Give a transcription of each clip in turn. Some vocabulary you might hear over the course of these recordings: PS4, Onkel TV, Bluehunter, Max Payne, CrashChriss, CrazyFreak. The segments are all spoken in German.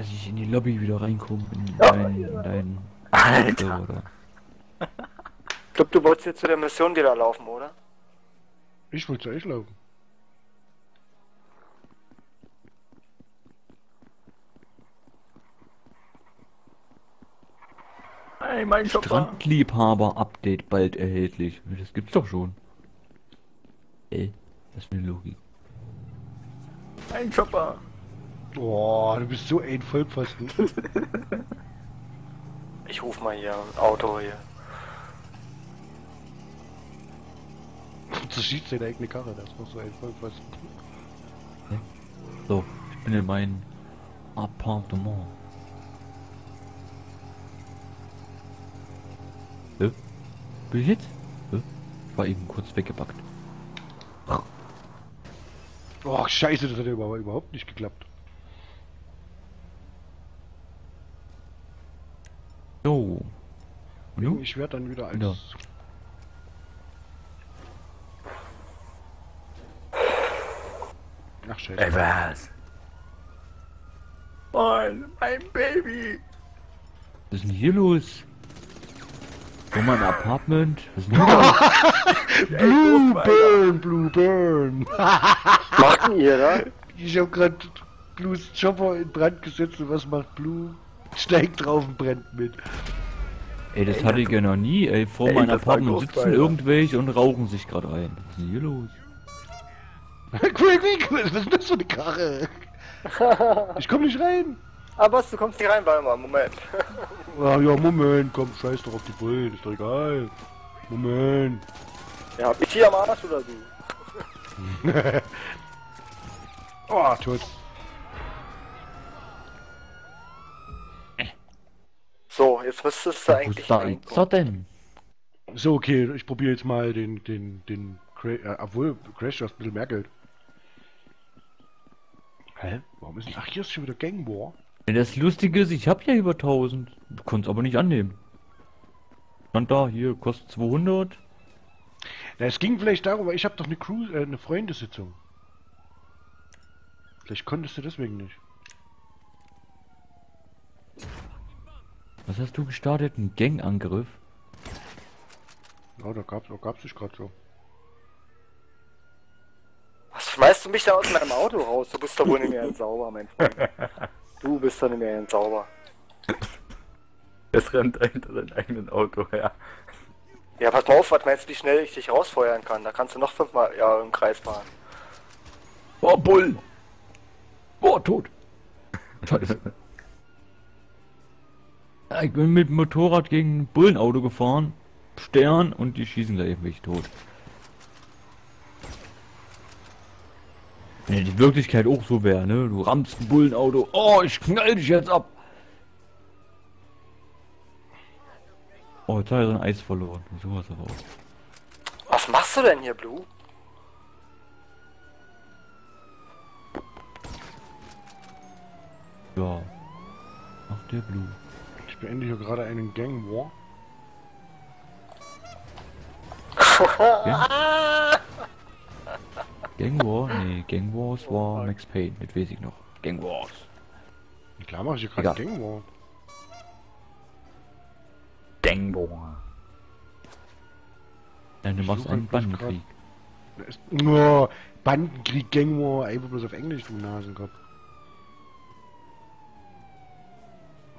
dass ich in die Lobby wieder reinkomme. Nein. Alter! Oder? Ich glaube, du wolltest jetzt zu der Mission wieder laufen, oder? Ich wollte zu euch laufen. Hey, mein Strandliebhaber-Update bald erhältlich. Das gibt's doch schon. Ey, das ist eine Logik. Ein Chopper! Boah, du bist so ein Vollpfosten. Ich ruf mal hier ein Auto hier. Du schießt deine eigene Karre, das muss so ein Vollpfosten. Ja. So, ich bin in meinem Appartement. Bin ich jetzt? Ich war eben kurz weggepackt. Oh, scheiße, das hat ja überhaupt nicht geklappt. So. Jo. Ich werde dann wieder eins. Ja. Ach, scheiße. Ey, was? Mann, mein Baby! Was ist denn hier los? Wo mein Apartment? Was ist denn hier? Blue Burn! Was macht denn ihr da? Ich hab grad Blues Chopper in Brand gesetzt und was macht Blue? Steigt drauf und brennt mit. Ey, das hatte ich ja noch nie, ey. Vor meinem Apartment sitzen irgendwelche und rauchen sich gerade rein. Was ist denn hier los? Was ist das für eine Karre? Ich komm nicht rein! Aber du kommst nicht rein, warte mal, Moment. Ah, ja, Moment, komm, scheiß doch auf die Bullen, ist doch egal. Moment. Ja, hab ich hier am Arsch oder so? Oh, tot. So, jetzt müsstest du eigentlich... Was denn? So, okay, ich probiere jetzt mal den obwohl, Crash, du hast ein bisschen mehr Geld. Hä? Warum ist... Ach, hier ist schon wieder Gang War. Das Lustige ist, ich habe ja über 1000. Du konntest aber nicht annehmen. Stand da, hier, kostet 200. Na, es ging vielleicht darum, weil ich habe doch eine Cruise, eine Freundesitzung. Vielleicht konntest du deswegen nicht. Was hast du gestartet? Ein Gangangriff? Ja, da gab's dich gerade so. Was schmeißt du mich da aus meinem Auto raus? Du bist doch wohl nicht mehr sauber, mein Freund. Du bist dann nicht mehr ganz sauber. Es rennt hinter deinem eigenen Auto her. Ja, pass mal auf, was meinst du, wie schnell ich dich rausfeuern kann? Da kannst du noch 5 Mal ja, im Kreis fahren. Oh, Bull! Oh, tot! Scheiße. Ich bin mit dem Motorrad gegen ein Bullenauto gefahren. Stern und die schießen da eben mich tot. Wenn die Wirklichkeit auch so wäre, ne? Du rammst ein Bullenauto. Oh, ich knall dich jetzt ab. Oh, jetzt hat er sein Eis verloren. So was aber auch. Was machst du denn hier, Blue? Ja. Ach, der Blue. Ich beende hier gerade einen Gang War. Okay. Gang War? Nee, Gang Wars war Max Payne, das weiß ich noch. Gang Wars. Klar mach ich hier gerade Gang War. Gang War. Nein, du machst einen Bandenkrieg. Oh, Bandenkrieg, Gang War, einfach bloß auf Englisch, du Nasenkopf.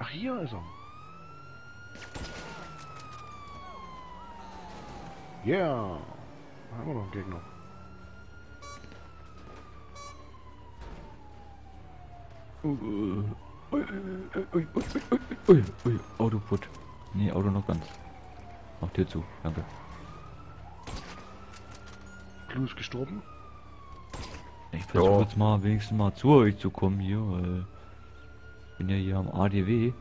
Ach, hier ist er. Ja. Yeah. Haben wir noch einen Gegner. Autoputt. Nee, Auto noch ganz. Mach dir zu, danke. Blue ist gestorben. Ich versuche jetzt mal wenigstens mal zu euch zu kommen hier, weil ich bin ja hier am ADW.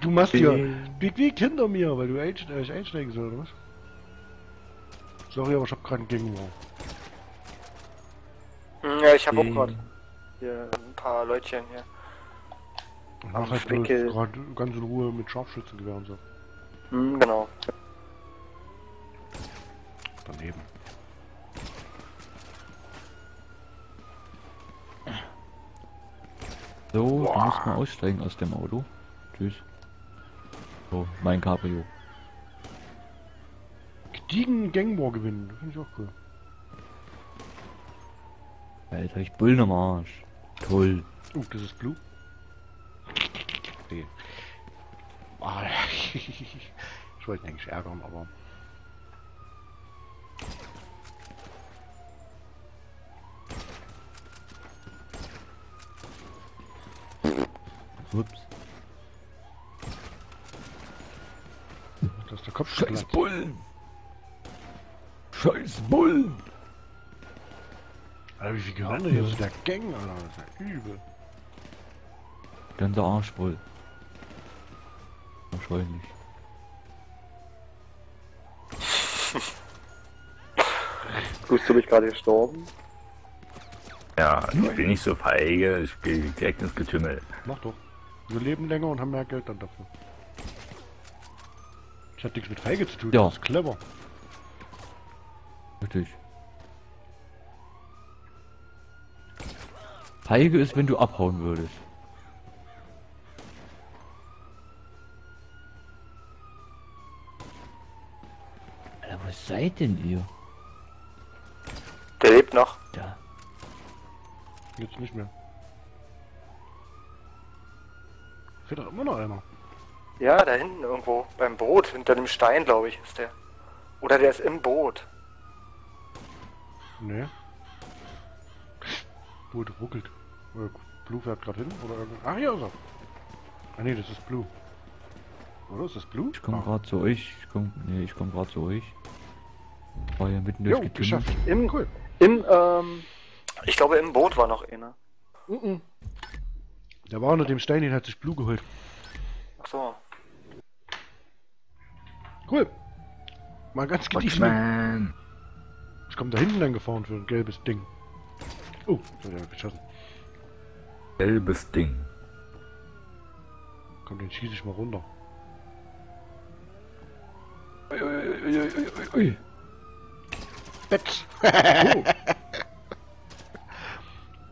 Du machst ja Big hinter mir, weil du einsteigen sollst, oder was? Sorry, aber ich hab gerade einen Gegner. Ja, ich hab auch gerade. Hier, ein paar Leutchen hier. Ach, ich bin gerade ganz in Ruhe mit Scharfschützengewehr und so. Mhm, genau. Daneben. So, du musst mal aussteigen aus dem Auto. Tschüss. So, mein Cabrio. Gediegen Gangball gewinnen, das finde ich auch cool. Alter, ich Bullen am Arsch. Toll. Oh, das ist Blue. Nee. Oh, ich wollte ihn eigentlich ärgern, aber... Ups. Das ist der Kopf. Scheiß Bullen! Scheiß Bullen! Alter, wie viel Gewande hier ist der Gang, Alter, das ist ja übel. Ganzer Arsch voll. Wahrscheinlich. Bist du mich gerade gestorben? Ja, ich bin nicht so feige, ich gehe direkt ins Getümmel. Mach doch. Wir leben länger und haben mehr Geld dann dafür. Ich hab nichts mit Feige zu tun, ja. Das ist clever. Richtig. Feige ist, wenn du abhauen würdest. Alter, was seid denn ihr? Der lebt noch. Da. Jetzt nicht mehr. Da immer noch einer. Ja, da hinten irgendwo. Beim Boot. Hinter dem Stein, glaube ich, ist der. Oder der ist im Boot. Nee. Boot ruckelt. Blue fährt gerade hin. Oder irgend... Ach, hier ist er. Ah, nee, das ist Blue. Oder ist das Blue? Ich komme gerade zu euch. Ich komme gerade zu euch. War ja mitten durchs Getümmel. Geschafft. Ich glaube, im Boot war noch einer. Der war unter dem Stein, den hat sich Blue geholt. Ach so. Cool. Mal ganz gediegen. Ich komme da hinten lang gefahren für ein gelbes Ding. Oh, das hat er geschossen. Gelbes Ding. Komm, den schieße ich mal runter. Ui, ui, ui, ui, ui. Betz. Oh.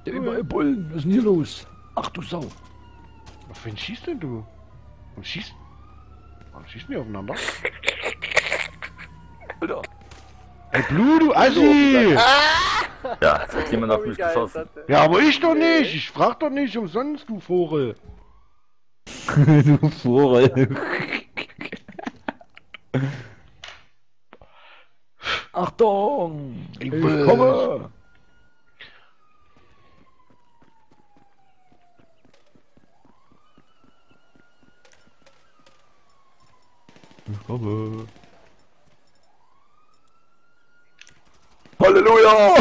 Der überall Bullen. Was ist denn hier los? Ach du Sau! Auf wen schießt denn du? Warum schießen die aufeinander? Alter! Ey Blue, du Assi! Ja, jetzt hat jemand auf mich geschossen. Ja, aber ich doch nicht! Ich frag doch nicht umsonst, du Vogel! Du Vogel! Achtung! Ich komme! Halleluja!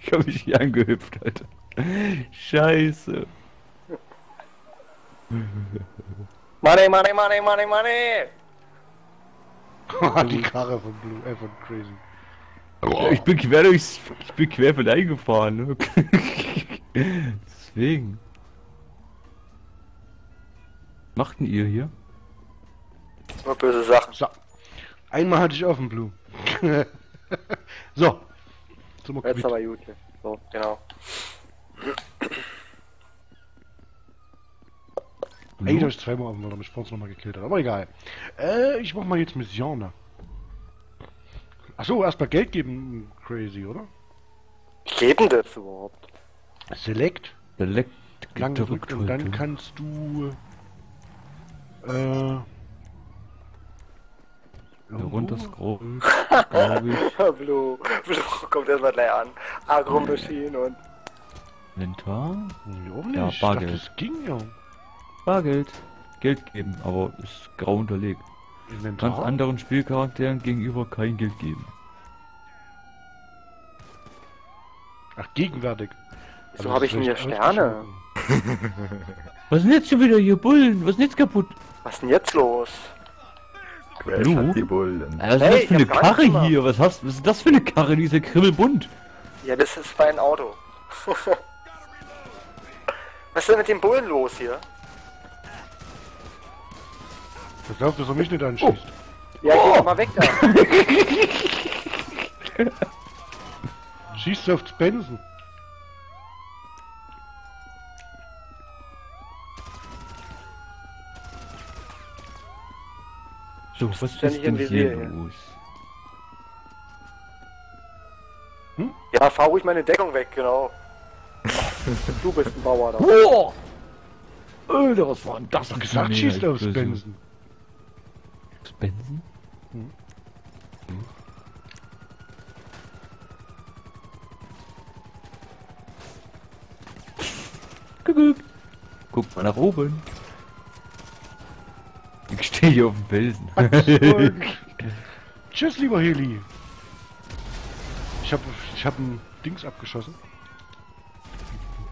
Ich hab mich hier angehüpft, Alter. Scheiße. Money, money, money, money, money! Die Karre von Blue, von Crazy. Wow. Ich bin quer vorbei gefahren, ne? Deswegen. Was macht denn ihr hier? Nur böse Sachen. So. Einmal hatte ich offen, Blue. So. Jetzt aber gut. So, genau. Eigentlich habe ich zweimal offen, weil er mich vorhin nochmal gekillt hat. Aber egal. Ich mach mal jetzt Mission, ne? Achso, erstmal Geld geben, Crazy, oder? Geben das überhaupt? Select. Lang gedrückt und dann kannst du... runterscrollen, glaube ich. Blue kommt erstmal gleich an. Agro-Maschinen und... Inventar? Ja, Bargeld. Ich dachte, das ging ja. Bargeld. Geld geben, aber ist grau unterlegt. Inventar? Ganz anderen Spielcharakteren gegenüber kein Geld geben. Ach, gegenwärtig. So habe ich denn hier Sterne? Was ist denn jetzt schon wieder hier Bullen? Was ist denn jetzt kaputt? Was ist denn jetzt los? Blue? Hat die Bullen. Was ist das für eine Karre hier? Was ist das für eine Karre? Die ist ja kribbelbunt. Ja, das ist mein Auto. Was ist denn mit den Bullen los hier? Ich glaube, dass er mich nicht anschießt. Oh. Ja, geh doch mal weg da. Schießt aufs Benzen. So, was bist du hier los? Hm? Ja, fahr ruhig meine Deckung weg, genau. Du bist ein Bauer da. Boah! Alter, was war denn das? Ich gesagt, schießt aufs Benson. Aufs Benson? Hm? Hm? Guck mal nach oben. Ich stehe hier auf dem Felsen. Tschüss, lieber Heli. Ich hab ein Dings abgeschossen.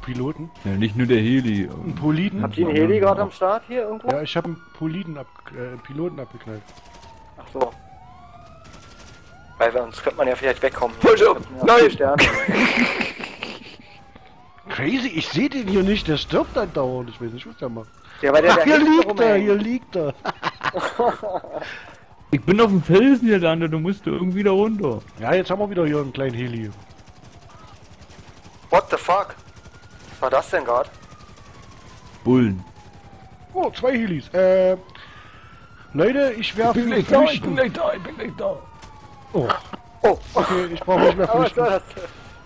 Piloten. Ja, nicht nur der Heli. Ein Politen. Habt ihr einen Heli gerade am Start hier irgendwo? Ja, ich hab einen Politen Piloten abgeknallt. Ach so. Weil bei uns könnte man ja vielleicht wegkommen. Nein! Crazy, ich sehe den hier nicht, der stirbt dann dauernd. Ich weiß nicht, was der macht. Ja, weil der hier liegt er. Ich bin auf dem Felsen hier gelandet, du musst irgendwie da runter. Ja, jetzt haben wir wieder hier einen kleinen Heli. What the fuck? Was war das denn gerade? Bullen. Oh, zwei Helis. Leute, ich werfe... Ich bin nicht da. Oh. Oh. Okay, ich brauche nicht mehr flüchten. Aber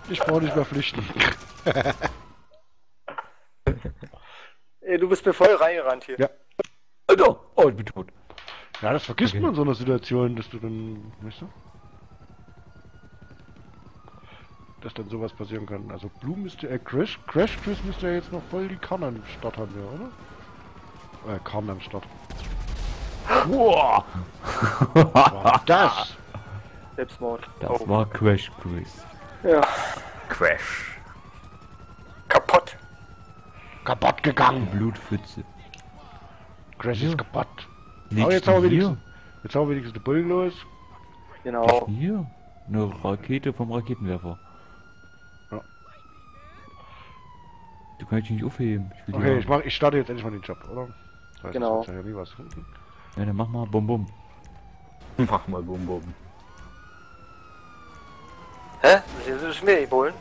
ich brauche nicht mehr flüchten. Du bist mir voll reingerannt hier. Ja. Alter! Oh, ich bin tot. Ja, das vergisst man in so einer Situation, dass du dann... Weißt du? Dass dann sowas passieren kann. Also Blue müsste... CrashChriss müsste ja jetzt noch voll die Karne am Start haben, oder? Karne am Start. Wow. Was war das? Selbstmord. Das war CrashChriss. Ja. Crash. Kaputt. Kaputt gegangen. Blutpfütze. Crash ist kaputt. Aber jetzt haben wir wenigstens die Bullen los. Genau. Hier? Eine Rakete vom Raketenwerfer. Ja. Du kannst dich nicht aufheben. Okay, ich starte jetzt endlich mal den Job, oder? Das heißt, genau. Ja, dann mach mal Bum Bum. Mach mal Bum Bum. Hä? Sind das schon wieder die Bullen?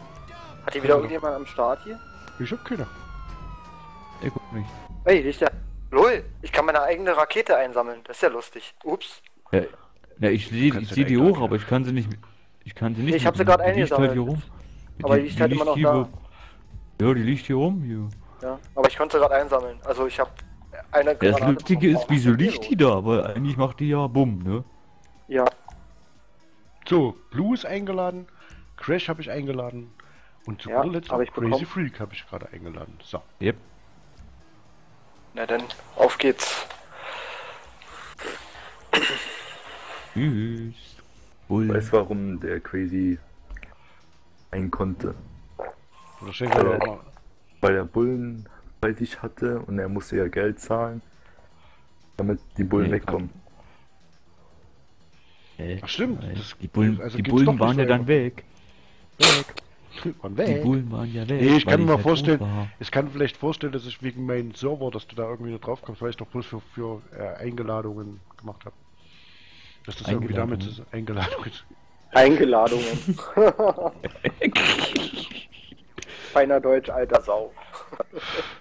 Hat hier wieder irgendjemand am Start hier? Ich hab keiner. Ich guck nicht. Ey, die ist ja... LOL! Ich kann meine eigene Rakete einsammeln, das ist ja lustig. Ups. Ja, ja, ich seh die hoch, aber ich kann sie nicht... Ich kann sie nicht... Ich hab sie gerade eingesammelt. Die liegt halt hier rum. Aber die liegt halt immer noch da. Ja, die liegt hier rum, hier. Ja, aber ich konnte sie gerade einsammeln. Also ich hab... eine Granate. Das Lustige ist, wieso liegt die da? Weil eigentlich macht die ja Bumm, ne? Ja. So, Blue ist eingeladen, Crash habe ich eingeladen und zu guter Letzt CrazyFreak habe ich gerade eingeladen. So. Yep. Na dann, auf geht's. Tschüss. Ich weiß, warum der Crazy ein konnte. Weil er Bullen bei sich hatte und er musste ja Geld zahlen, damit die Bullen wegkommen. Ach stimmt, die Bullen waren ja dann weg. Die Bullen waren ja weg. Nee, ich kann mir halt vorstellen, ich kann vielleicht vorstellen, dass ich wegen meinem Server, dass du da irgendwie noch drauf kommst, weil ich doch bloß für Eingeladungen gemacht habe. Dass das irgendwie damit ist. Eingeladungen. Feiner Deutsch, alter Sau.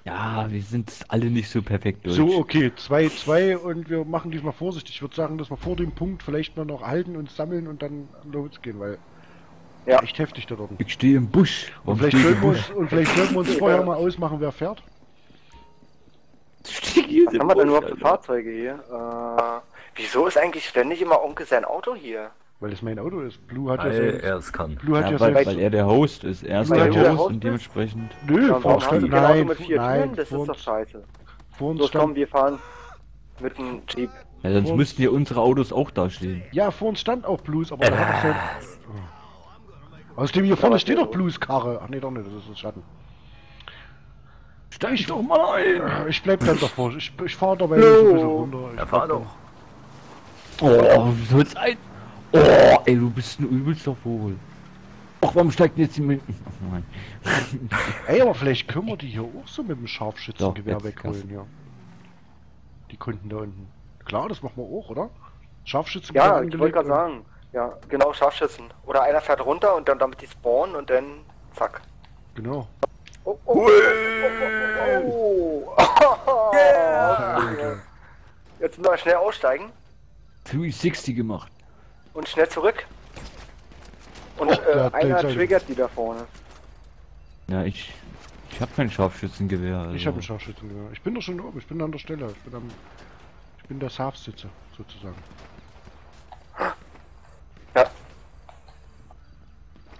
Ja, wir sind alle nicht so perfekt durch. So, okay, 2-2 und wir machen diesmal vorsichtig. Ich würde sagen, dass wir vor dem Punkt vielleicht mal noch halten und sammeln und dann losgehen, weil... Ja. Echt heftig da dort. Ich stehe im Busch. Und vielleicht sollten wir uns vorher mal ausmachen, wer fährt. Was haben wir denn überhaupt für Fahrzeuge hier? Wieso ist eigentlich ständig immer Onkel sein Auto hier? Weil das mein Auto ist. Blue hat ja selbst... er es kann. Blue hat ja selbst... Weil er der Host ist. Er ist der Host und dementsprechend... Nö, nein, das ist doch scheiße. So, komm, wir fahren mit dem Jeep. Ja, sonst müssten hier unsere Autos auch da stehen. Ja, vor uns stand auch Blues, aber da hat er selbst... Außerdem hier vorne steht doch Blues Karre. Ach nee, doch nicht, das ist ein Schatten. Steig doch mal ein! Ich bleib dann davor. Ich fahr dabei ein bisschen runter. Ja, fahr doch. Oh, wie soll's ein... Oh, ey, du bist ein übelster Vogel. Och, warum steigt jetzt die Mitten? Ach nein. Ey, aber vielleicht können wir die hier auch so mit dem Scharfschützengewehr wegholen, ja. Die Kunden da unten. Klar, das machen wir auch, oder? Scharfschützengewehr. Ja, ich wollte gerade sagen. Ja, genau, Scharfschützen. Oder einer fährt runter und dann damit die spawnen und dann zack. Genau. Oh, oh, oh, oh, oh. Jetzt müssen wir schnell aussteigen. 360 gemacht. Und schnell zurück. Und einer triggert die da vorne. Ja, ich hab kein Scharfschützengewehr. Also. Ich hab ein Scharfschützengewehr. Ich bin doch schon oben, ich bin an der Stelle. Ich bin der Scharfschütze, sozusagen. Ja.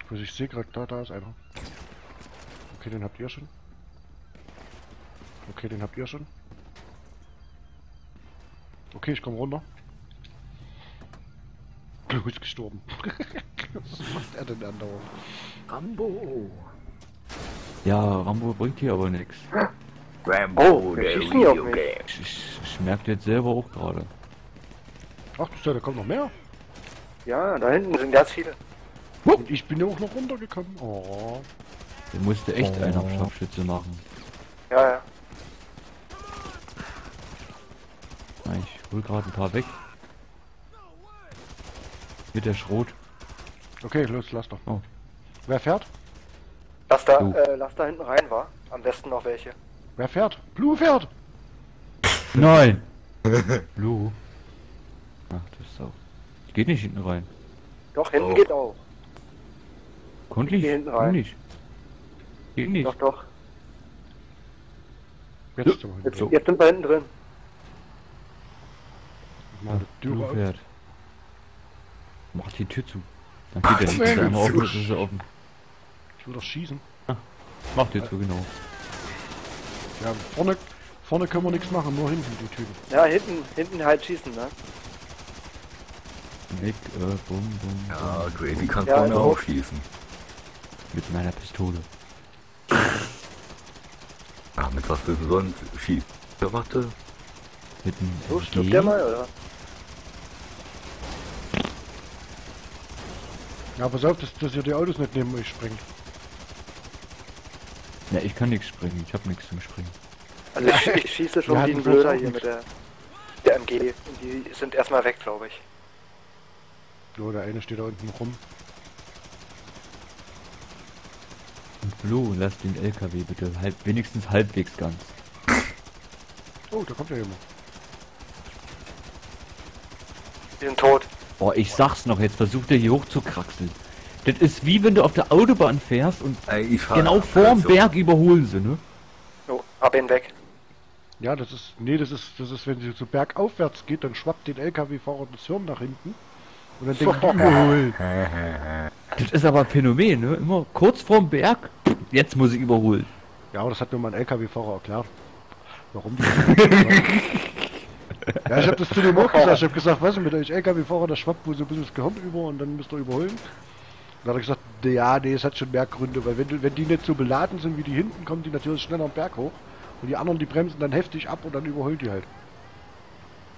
Also ich sehe gerade, da ist einer. Okay, den habt ihr schon. Okay, den habt ihr schon. Okay, ich komme runter. Du bist gestorben. Was macht er denn andauernd? Rambo! Ja, Rambo bringt hier aber nichts. Rambo, oh, der okay. Ich merke jetzt selber auch gerade. Ach du, da kommt noch mehr. Ja, da hinten sind ganz viele. Und ich bin ja auch noch runtergekommen. Oh. Der musste echt einen auf Scharfschütze machen. Ja, ja. Ich hol gerade ein paar weg. Mit der Schrot. Okay, los, lass doch. Oh. Wer fährt? Lass da hinten rein, war. Am besten noch welche. Wer fährt? Blue fährt! Nein! Blue. Ach, das ist auch. Geht nicht hinten rein. Doch, hinten geht auch. Konnte ich? Hinten rein. Nicht. Geht nicht. Doch, doch. Jetzt, so, jetzt sind wir hinten drin. Mach die Tür auf. Mach die Tür zu. Dann geht der nicht einmal auf, das ist ja offen. Ich will doch schießen. Ah, mach die Tür, genau. Ja, vorne können wir nichts machen, nur hinten die Typen. Ja, hinten halt schießen, ne? Nick, bum, bum. Ja, Crazy kann vorne auch schießen. Mit meiner Pistole. Ach, mit was willst du sonst schießen? Ja, warte. Mit dem so, stirbt der mal, oder? Ja, pass auf, dass ihr die Autos nicht neben euch springt. Ja, ich kann nichts springen, ich hab nichts zum Springen. Also ich schieße schon gegen Blöder hier mit der MG. Und die sind erstmal weg, glaube ich. Nur der eine steht da unten rum. Und Blue, lass den LKW bitte wenigstens halbwegs ganz. Oh, da kommt ja jemand. Die sind tot. Oh, ich sag's noch, jetzt versucht er hier hoch zu kraxeln. Das ist wie wenn du auf der Autobahn fährst und genau vorm Berg überholen sie, ne? So, ab hinweg. Ja, das ist. Nee, das ist, wenn sie so bergaufwärts geht, dann schwappt den LKW-Fahrer das Hirn nach hinten. Und dann denkt überholen. Das ist aber ein Phänomen, ne? Immer kurz vorm Berg, jetzt muss ich überholen. Ja, aber das hat mir mal ein LKW-Fahrer erklärt. Warum? Ja, ich hab das zu dem auch gesagt. Ich hab gesagt, weißt du, mit euch LKW-Fahrer, das schwappt wohl so ein bisschen das Gehirn über und dann müsst ihr überholen. Dann hat er gesagt, ja, nee, es hat schon mehr Gründe, weil wenn die nicht so beladen sind wie die hinten, kommen die natürlich schneller am Berg hoch. Und die anderen, die bremsen dann heftig ab und dann überholt die halt.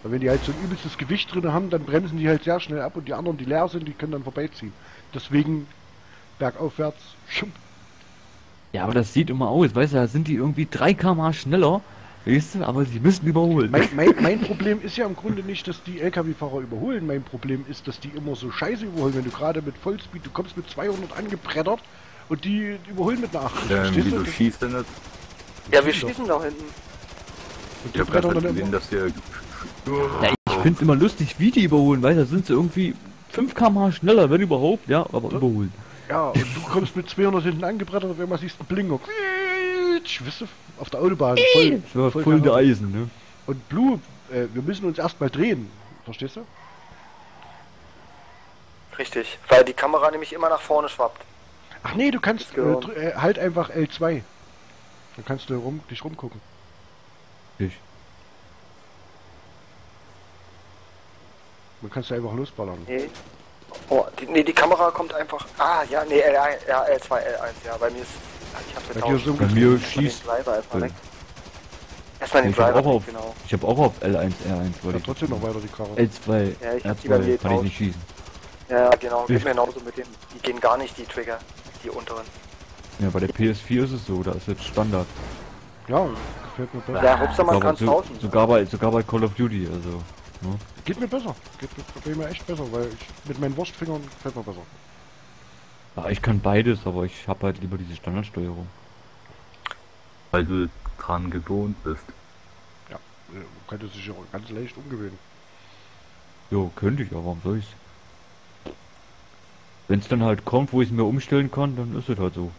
Weil wenn die halt so ein übelstes Gewicht drin haben, dann bremsen die halt sehr schnell ab und die anderen, die leer sind, die können dann vorbeiziehen. Deswegen bergaufwärts. Ja, aber das sieht immer aus, weißt du, da sind die irgendwie 3 km/h schneller. Weißt du, aber sie müssen überholen. Mein Problem ist ja im Grunde nicht, dass die LKW-Fahrer überholen. Mein Problem ist, dass die immer so scheiße überholen, wenn du gerade mit Vollspeed, du kommst mit 200 angebrettert und die überholen mit einer 80. Wieso schießt denn das? Ja, wir schießen da hinten. Und die brettern dann immer. Ja, ich find's immer lustig, wie die überholen, weil da sind sie irgendwie 5 km/h schneller, wenn überhaupt, ja, aber überholen. Ja, und du kommst mit 200 hinten angebrettert und wenn man siehst einen Blinker. Wisst ihr, auf der Autobahn voll der Eisen, ne? Und Blue, wir müssen uns erstmal drehen, verstehst du? Richtig, weil die Kamera nämlich immer nach vorne schwappt. Ach nee, du kannst halt einfach L2. Dann kannst du dich rumgucken. Dann kannst du einfach losballern. Nee. Oh, die Kamera kommt einfach. Ah, ja, nee, L1, ja, L2, L1, ja, bei mir ist. Ich hab's jetzt auch bei mir schießt. Erstmal den Driver auf, genau. Ich hab auch auf L1, R1, weil ich trotzdem noch weiter die Karre. L2, ja, ich hab die bei mir kann ich nicht schießen. Ja, genau, geht mir genauso mit denen. Die gehen gar nicht, die Trigger, die unteren. Ja, bei der PS4 ist es so, da ist jetzt Standard. Ja, gefällt mir besser. Ja, Hauptsache man kann's draußen. Sogar bei Call of Duty, also. Ja. Geht mir besser, geht mir echt besser, weil ich mit meinen Wurstfingern fällt mir besser. Ja, ich kann beides, aber ich habe halt lieber diese Standardsteuerung. Weil du dran gewohnt bist. Ja, man könnte sich ja ganz leicht umgewöhnen. Jo, könnte ich, aber warum soll ich's? Wenn es dann halt kommt, wo ich es mir umstellen kann, dann ist es halt so.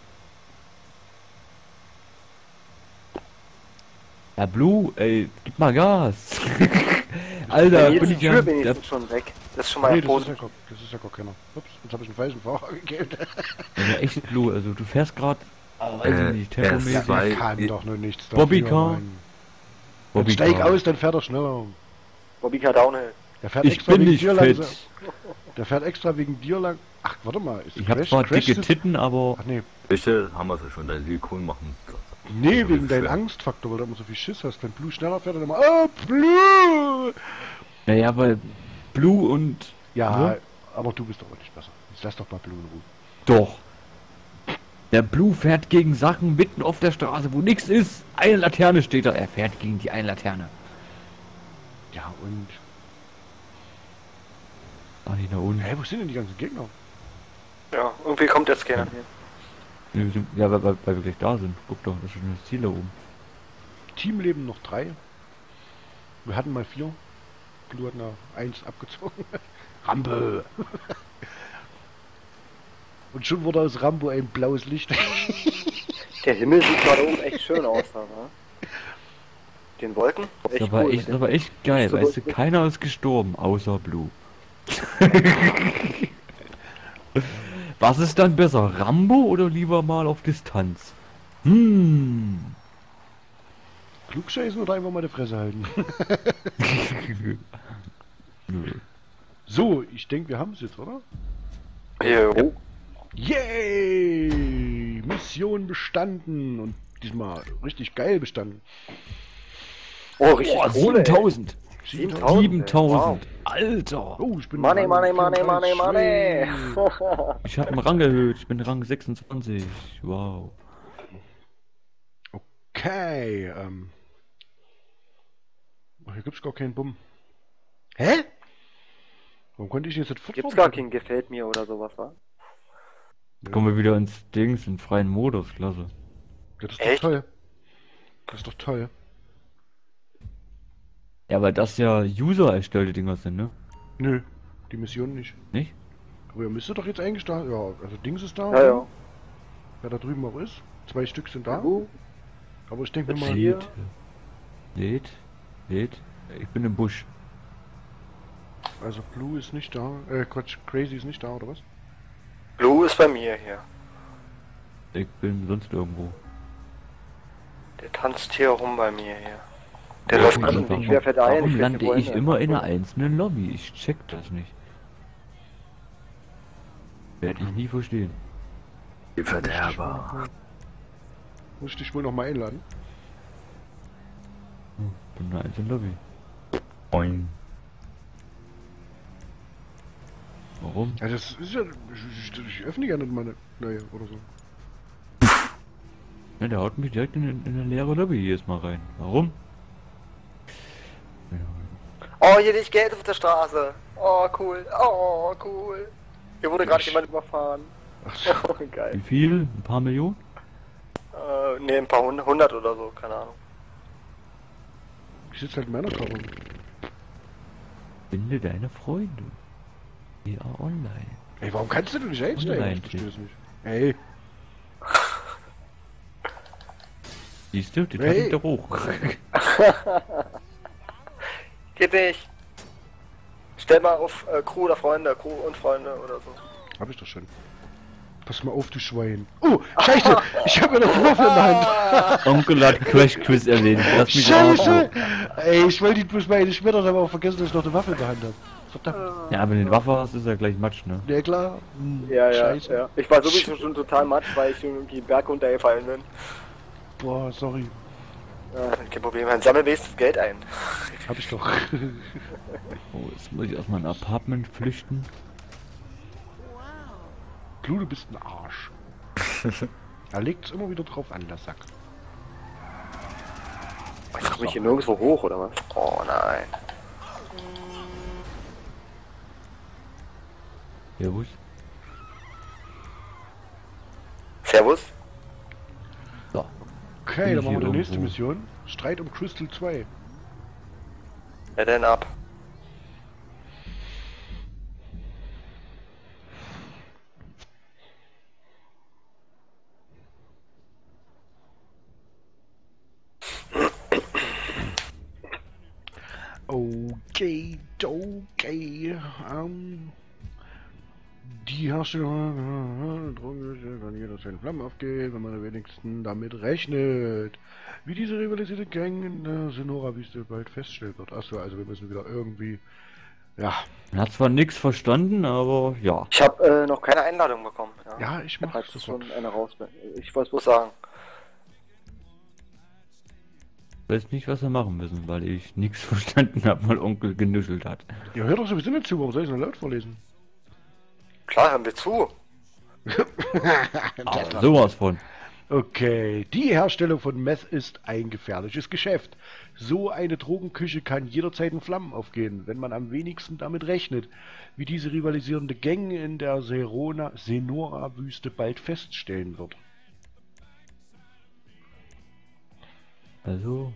Ja, Blue, ey, gib mal Gas! Alter, bin ich ja... Das ist schon weg. Das ist schon mal ein Boden. Das ist ja gar keiner. Ups, jetzt habe ich einen falschen Fahrer gegeben. Also echt, Blue, also du fährst gerade... weiß nicht, tempomäßig. Ich kann doch nur nichts dafür. Bobbycar. Bobby steig Car aus, dann fährt er schneller. Bobbycar Downhill. Der fährt extra wegen dir langsam. Der fährt extra wegen dir lang. Ach, warte mal. Ich hab zwar dicke Titten, aber... Ach nee. Bitte haben wir es ja schon, dein Silikon machen. Nee, wegen deinem Angstfaktor, weil du immer so viel Schiss hast. Wenn Blue schneller fährt, dann immer... Oh, Blue! Naja, weil Blue und... Ja, aber du bist doch auch nicht besser. Jetzt lass doch mal Blue in Ruhe. Doch. Der Blue fährt gegen Sachen mitten auf der Straße, wo nichts ist. Eine Laterne steht da. Er fährt gegen die eine Laterne. Ja, und... Ach, nicht nach unten. Hey, wo sind denn die ganzen Gegner? Ja, irgendwie kommt der Scanner hier. Ja, weil wir gleich da sind. Guck doch, das ist schon das Ziel da oben. Teamleben noch 3. Wir hatten mal 4. Blue hat noch 1 abgezogen. Rambo! Und schon wurde aus Rambo ein blaues Licht. Der Himmel sieht gerade oben echt schön aus, ne? Den Wolken? Echt das, war cool, echt, das war echt geil, so weißt du, keiner ist gestorben, außer Blue. Was ist dann besser, Rambo oder lieber mal auf Distanz? Klugscheißen oder einfach mal die Fresse halten? So, ich denke, wir haben es jetzt, oder? Ja. Yay! Mission bestanden und diesmal richtig geil bestanden. Oh, richtig. Oh, 7000. 7000. Alter. Oh, ich bin Money. Ich habe einen Rang erhöht. Ich bin Rang 26. Wow. Okay. Oh, hier gibt's gar keinen Bumm. Hä? Warum konnte ich jetzt nicht? Gibt's gar keinen gefällt mir oder sowas, wa? Jetzt kommen wir wieder ins Dings, in freien Modus, klasse. Das ist echt? Doch toll. Das ist doch toll. Ja, weil das ja User erstellte Dinger sind, ne? Nö, die Mission nicht. Nicht? Aber ihr müsst doch jetzt eingestellt. Ja, also Dings ist da. Ja, ja. Wer da drüben auch ist. 2 Stück sind da. Ja, aber ich denke mal... Hier. Lädt. Ich bin im Busch. Also Blue ist nicht da. Quatsch, Crazy ist nicht da, oder was? Blue ist bei mir hier. Ich bin sonst irgendwo. Der tanzt hier rum bei mir hier. Der läuft an und ich werfe da ein. Warum lande ich immer in einer einzelnen Lobby? Ich check das nicht. Werde ich nie verstehen. Ihr Verderber. Muss ich dich wohl nochmal einladen? Hm, bin in einer einzelnen Lobby. Boing. Warum? Ja, das ist ja... Ich öffne ja nicht meine... Naja, oder so. Ja, der haut mich direkt in eine leere Lobby jedes Mal rein. Warum? Ja. Oh, hier liegt Geld auf der Straße. Oh, cool. Oh, cool. Hier wurde gerade jemand überfahren. Ach, oh, geil. Wie viel? Ein paar Millionen? Ne, ein paar hundert oder so. Keine Ahnung. Ich sitze halt in meiner Karre. Binde deine Freunde. Ja, online. Ey, warum kannst du denn nicht einsteigen? Ich versteh's nicht. Ey. Siehst du, die Tasche da hoch. Geht nicht. Stell mal auf Crew oder Freunde, Crew und Freunde oder so. Hab ich doch schon. Pass mal auf, du Schwein. Oh, scheiße! Ich hab ja noch Waffe in der Hand! Onkel hat CrashChriss erwähnt. Lass mich scheiße! Auch. Ey, ich wollte die bloß mal eine Schmettern, aber auch vergessen, dass ich noch eine Waffe in der Hand habe. Verdammt. Ja, wenn du eine Waffe hast, ist ja gleich Matsch, ne? Ja, klar. Ja. Ich war sowieso schon total matsch, weil ich irgendwie Berg runtergefallen bin. Boah, sorry. Ja, kein Problem, dann sammel wenigstens Geld ein. Hab ich doch. Oh, jetzt muss ich aus meinem Apartment flüchten. Wow. Blue, du bist ein Arsch. Da legt's immer wieder drauf an, der Sack. Ich komme hier nirgendwo hoch, oder was? Oh, nein. Servus. Servus. So. Okay, dann machen wir die nächste Mission. Streit um Crystal 2. Ja, dann ab. Okay, okay. Die Hersteller kann jeder in Flammen aufgehen, wenn man wenigstens damit rechnet. Wie diese rivalisierte Gang in der Sonora-Wüste bald feststellt wird. Achso, also wir müssen wieder irgendwie. Ja. Man hat zwar nichts verstanden, aber ja. Ich habe noch keine Einladung bekommen. Ja, ja, ich mache schon eine raus. Ich wollte bloß sagen. Ich weiß nicht, was wir machen müssen, weil ich nichts verstanden habe, weil Onkel genüschelt hat. Ja, hört doch sowieso nicht zu, warum soll ich so laut vorlesen? Klar, hören wir zu. Aber sowas von. Okay, die Herstellung von Meth ist ein gefährliches Geschäft. So eine Drogenküche kann jederzeit in Flammen aufgehen, wenn man am wenigsten damit rechnet. Wie diese rivalisierende Gang in der Sonora-Wüste bald feststellen wird. Also,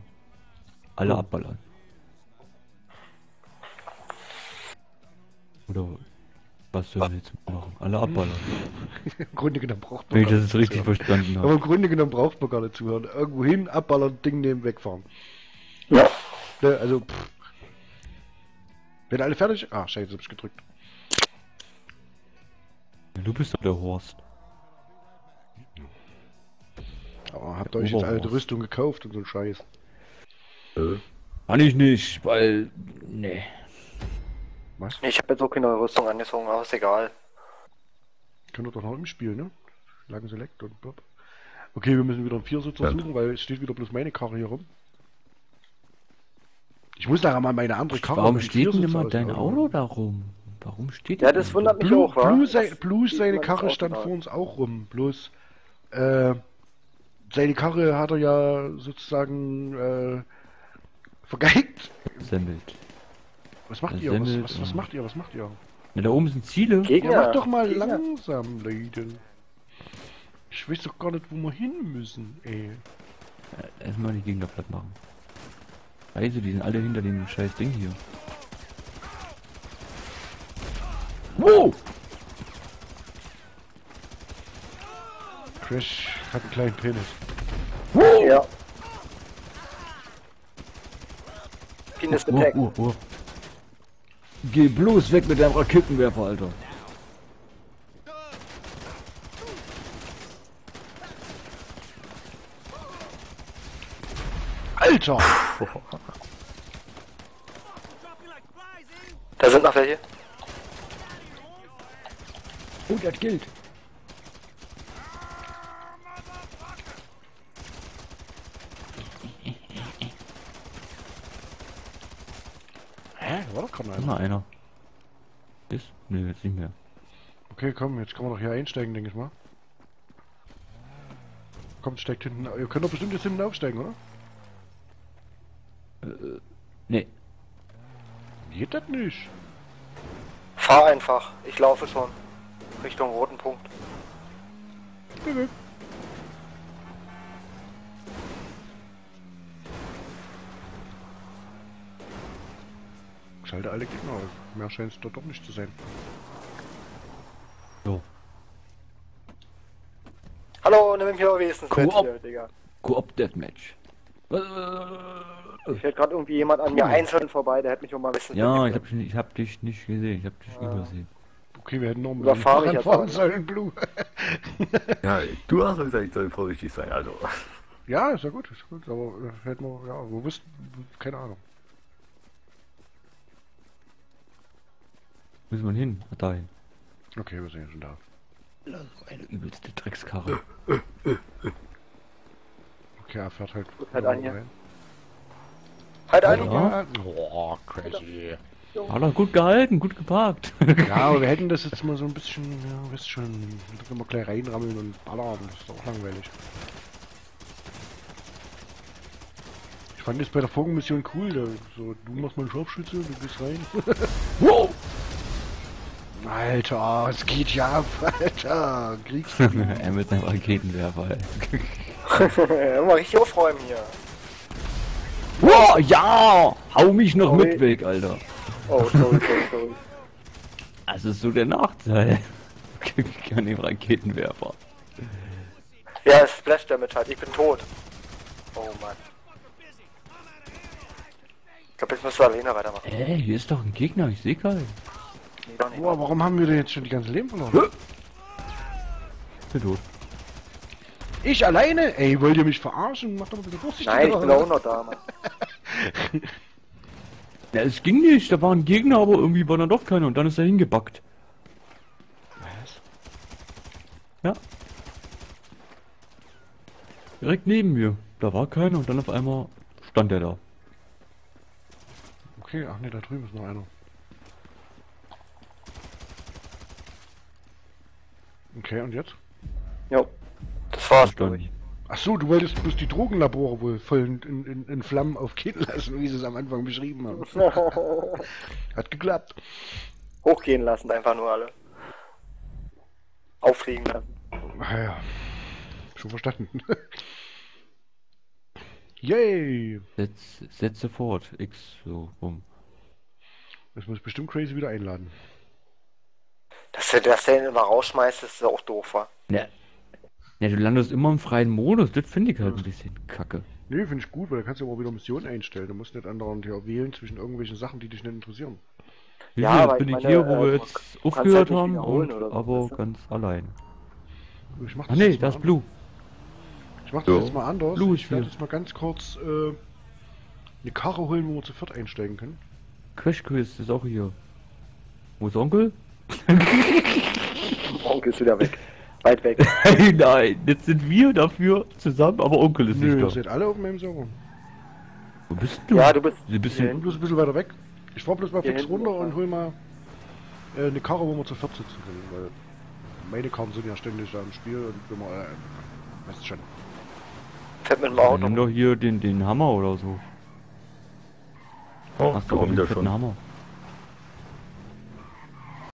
alle abballern. Oder was sollen wir jetzt machen? Alle abballern. Im Grunde genommen braucht man. Wenn ich das jetzt richtig verstanden habe. Aber im Grunde genommen braucht man gar nicht zuhören. Irgendwo hin, abballern, Ding nehmen, wegfahren. Ja. Also, pff. Wenn alle fertig. Ah, scheiße, hab ich gedrückt. Du bist doch der Horst. Aber habt ihr euch jetzt alle Rüstung gekauft und so ein Scheiß? Kann ich nicht, weil... Nee. Was? Ich habe jetzt auch keine Rüstung angezogen, aber ist egal. Können wir doch noch im Spiel, ne? Lagen Select und blub. Okay, wir müssen wieder einen Viersitzer suchen, weil es steht wieder bloß meine Karre hier rum. Ich muss nachher mal meine andere Karre... Warum steht denn immer dein Auto da rum? Warum steht ja, das wundert mich auch, wa? Blue seine Karre stand vor uns auch rum, bloß... Seine Karre hat er ja sozusagen vergeigt. Semmelt. Was macht ihr? Was macht ihr? Was macht ihr? Ja, da oben sind Ziele. Gegner. Ja, macht doch mal Gegner. Langsam, Leute. Ich weiß doch gar nicht, wo wir hin müssen, ey. Ja, erstmal die Gegner platt machen. Also, die sind alle hinter dem scheiß Ding hier. Wow! Crash hat einen kleinen Penis. Woo! Ja. Penis Attack. Geh bloß weg mit deinem Raketenwerfer, Alter. Alter! Da sind noch welche. Oh, das gilt. War doch gerade einer. Ist? Ne, jetzt nicht mehr. Okay, komm, jetzt kann man doch hier einsteigen, denke ich mal. Kommt, steigt hinten. Ihr könnt doch bestimmt jetzt hinten aufsteigen, oder? Ne. Geht das nicht? Fahr einfach. Ich laufe schon. Richtung roten Punkt. Bebe. Schalte alle Gegner auf. Mehr scheint es dort doch nicht zu sein. Jo. Hallo, nimm mich aber wenigstens mit, Digga. Koop Deathmatch. Fällt gerade irgendwie jemand an mir einzeln vorbei, der hätte mich auch mal ein bisschen... Ja, ich hab dich nicht gesehen, ich hab dich übersehen. Okay, wir hätten noch mal fahren sollen, Blue. Ja, du hast gesagt, ich soll vorsichtig sein, also... Ja, ist ja gut, aber hätten wir... Ja, wo bist du? Keine Ahnung. Müssen wir hin? Dahin. Okay, wir sind ja schon da. Also eine übelste Dreckskarre. Okay, er fährt halt. Halt an hier. Halt an! Ja. Oh, crazy. Hat doch gut gehalten, gut geparkt. Ja, aber wir hätten das jetzt mal so ein bisschen, ja, wisst schon, da können wir gleich reinrammeln und ballern, das ist doch langweilig. Ich fand das bei der Vogelmission cool, da, so, du machst mal einen Scharfschütze, du gehst rein. Wow! Alter, es geht ja ab, Alter! Kriegsspiel! Er mit einem Raketenwerfer, ey. Mal richtig aufräumen hier! Wow, ja! Hau mich noch mit weg, Alter! Oh, sorry. Das ist so der Nachteil. An dem Raketenwerfer. Ja, es splasht damit halt, ich bin tot. Oh Mann. glaube, jetzt musst du alleine weitermachen. Ey, hier ist doch ein Gegner, ich sehe keinen. Nee, doch nicht. Boah, warum haben wir denn jetzt schon die ganze Leben verloren? Bin tot. Ich alleine? Ey, wollt ihr mich verarschen? Mach doch mal ein bisschen Vorsicht. Nein, ich bin auch noch da, Mann. Ja, es ging nicht, da war ein Gegner, aber irgendwie war da doch keiner und dann ist er hingebackt. Was? Ja. Direkt neben mir. Da war keiner und dann auf einmal stand er da. Okay, ach ne, da drüben ist noch einer. Okay, und jetzt? Jo. Das war's, glaube ich. Achso, du wolltest bloß die Drogenlabore wohl voll in Flammen aufgehen lassen, wie sie es am Anfang beschrieben haben. Hat geklappt. Hochgehen lassen, einfach nur alle. Auffliegen lassen. Ah ja. Schon verstanden. Yay! Setze fort. X so rum. Das muss bestimmt Crazy wieder einladen. Dass er das immer rausschmeißt, ist auch doof, wa? Ne. Ja, du landest immer im freien Modus, das finde ich halt ein bisschen kacke. Nee, finde ich gut, weil da kannst du aber wieder Missionen einstellen. Du musst nicht andauernd hier wählen zwischen irgendwelchen Sachen, die dich nicht interessieren. Ja, ja, jetzt bin ich hier, wo wir jetzt aufgehört halt haben, und, so, aber ganz allein. Ich mach das das ist Blue. Ich mach das jetzt mal anders. Blue, ich werde jetzt mal ganz kurz eine Karre holen, wo wir zu viert einsteigen können. CrashChriss ist auch hier. Wo ist Onkel? Onkel ist wieder weg. Weit weg. Nein, jetzt sind wir dafür zusammen, aber Onkel ist nicht da. Wir sind alle auf meinem Server. Wo bist du? Ja, du bist ein bisschen, weiter weg. Ich fahr bloß mal fix runter und hol mal eine Karre, wo wir zu viert sitzen können, weil meine Karten sind ja ständig da im Spiel und wenn man, weißt schon. Fährt mit dem Auto. Nimm doch hier den Hammer oder so. Oh, da kommt der schon. Hammer.